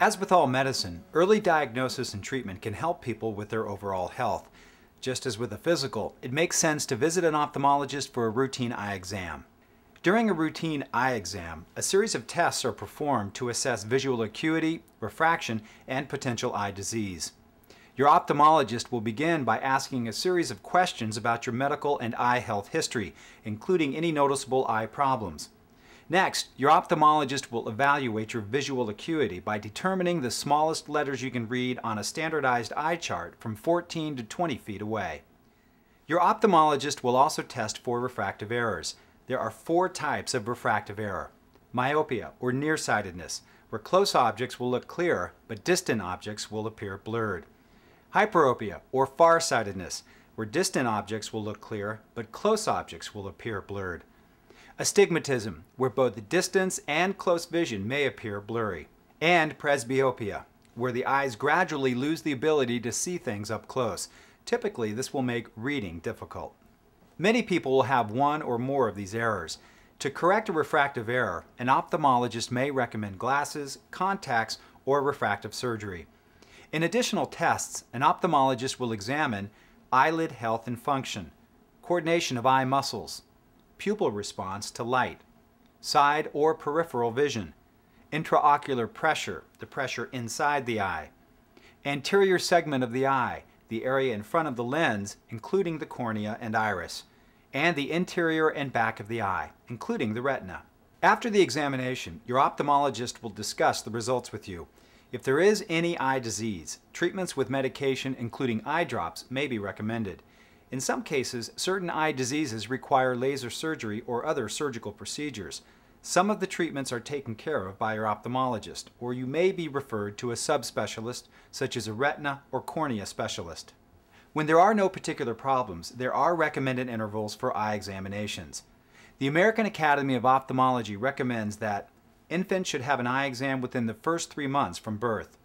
As with all medicine, early diagnosis and treatment can help people with their overall health. Just as with a physical, it makes sense to visit an ophthalmologist for a routine eye exam. During a routine eye exam, a series of tests are performed to assess visual acuity, refraction, and potential eye disease. Your ophthalmologist will begin by asking a series of questions about your medical and eye health history, including any noticeable eye problems. Next, your ophthalmologist will evaluate your visual acuity by determining the smallest letters you can read on a standardized eye chart from 14 to 20 feet away. Your ophthalmologist will also test for refractive errors. There are four types of refractive error: myopia, or nearsightedness, where close objects will look clear, but distant objects will appear blurred; hyperopia, or farsightedness, where distant objects will look clear, but close objects will appear blurred; astigmatism, where both the distance and close vision may appear blurry; and presbyopia, where the eyes gradually lose the ability to see things up close. Typically, this will make reading difficult. Many people will have one or more of these errors. To correct a refractive error, an ophthalmologist may recommend glasses, contacts, or refractive surgery. In additional tests, an ophthalmologist will examine eyelid health and function, coordination of eye muscles, pupil response to light, side or peripheral vision, intraocular pressure, the pressure inside the eye, anterior segment of the eye, the area in front of the lens, including the cornea and iris, and the interior and back of the eye, including the retina. After the examination, your ophthalmologist will discuss the results with you. If there is any eye disease, treatments with medication, including eye drops, may be recommended. In some cases, certain eye diseases require laser surgery or other surgical procedures. Some of the treatments are taken care of by your ophthalmologist, or you may be referred to a subspecialist, such as a retina or cornea specialist. When there are no particular problems, there are recommended intervals for eye examinations. The American Academy of Ophthalmology recommends that infants should have an eye exam within the first 3 months from birth.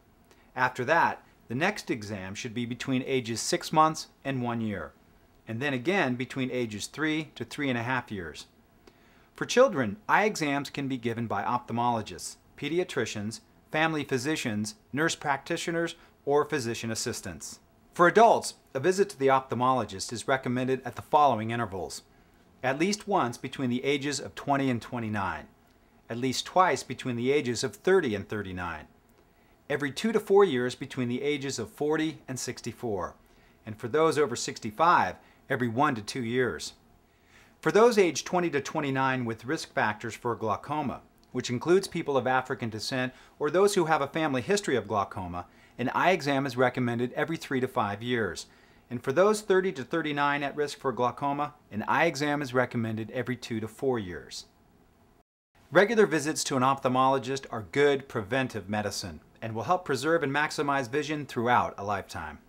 After that, the next exam should be between ages 6 months and 1 year, and then again between ages 3 to 3.5 years. For children, eye exams can be given by ophthalmologists, pediatricians, family physicians, nurse practitioners, or physician assistants. For adults, a visit to the ophthalmologist is recommended at the following intervals: at least once between the ages of 20 and 29, at least twice between the ages of 30 and 39, every 2 to 4 years between the ages of 40 and 64, and for those over 65, every 1 to 2 years. For those aged 20 to 29 with risk factors for glaucoma, which includes people of African descent or those who have a family history of glaucoma, an eye exam is recommended every 3 to 5 years. And for those 30 to 39 at risk for glaucoma, an eye exam is recommended every 2 to 4 years. Regular visits to an ophthalmologist are good preventive medicine and will help preserve and maximize vision throughout a lifetime.